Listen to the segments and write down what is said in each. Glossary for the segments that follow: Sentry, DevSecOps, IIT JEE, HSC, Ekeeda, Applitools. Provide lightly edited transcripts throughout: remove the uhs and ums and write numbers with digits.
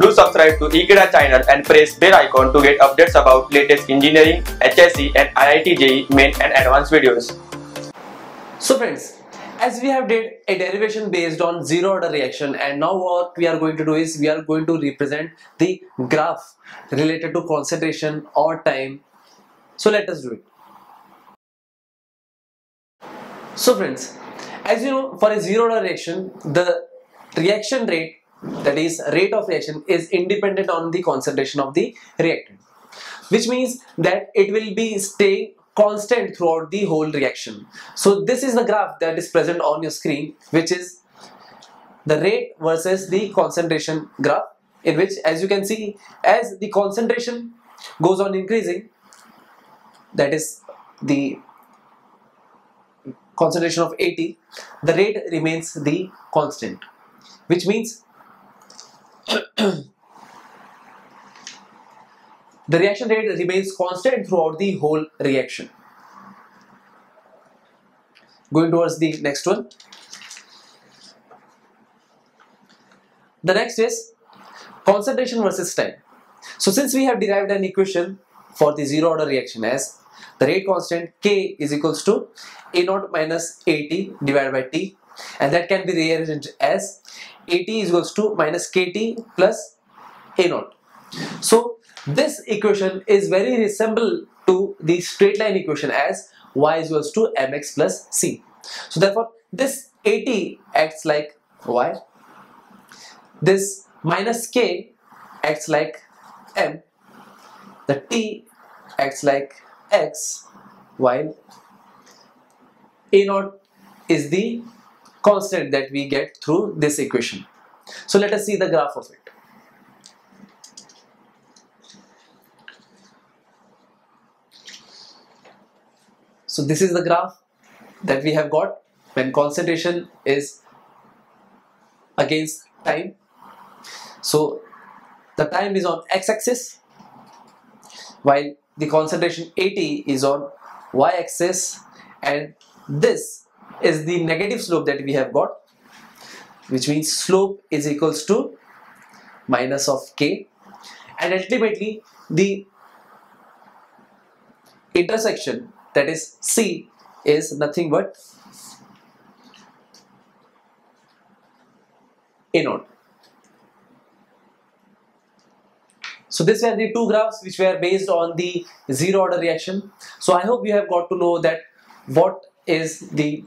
Do subscribe to Ekeeda channel and press bell icon to get updates about latest engineering, HSC and IIT JEE main and advanced videos. So friends, as we have did a derivation based on zero order reaction, and now what we are going to do is we are going to represent the graph related to concentration or time. So let us do it. So friends, as you know, for a zero order reaction, the reaction rate, that is rate of reaction, is independent on the concentration of the reactant, which means that it will be staying constant throughout the whole reaction. So this is the graph that is present on your screen, which is the rate versus the concentration graph, in which, as you can see, as the concentration goes on increasing, that is the concentration of 80, the rate remains the constant, which means the reaction rate remains constant throughout the whole reaction. Going towards the next one. The next is concentration versus time. So since we have derived an equation for the zero order reaction as the rate constant K is equals to A0 minus AT divided by T, and that can be rearranged as AT is equals to minus KT plus A0. So this equation is very resemble to the straight line equation as y is equals to mx plus c. So therefore this AT acts like y, this minus k acts like m, the t acts like x, while A0 is the constant that we get through this equation. So let us see the graph of it. So this is the graph that we have got when concentration is against time. So the time is on x-axis, while the concentration 80 is on y-axis, and this is the negative slope that we have got, which means slope is equals to minus of k, and ultimately the intersection, that is c, is nothing but A0. So these were the two graphs which were based on the zero order reaction. So I hope you have got to know that what is the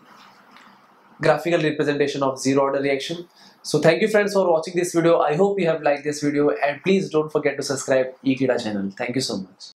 graphical representation of zero order reaction. So thank you friends for watching this video. I hope you have liked this video, and please don't forget to subscribe Ekeeda channel. Thank you so much.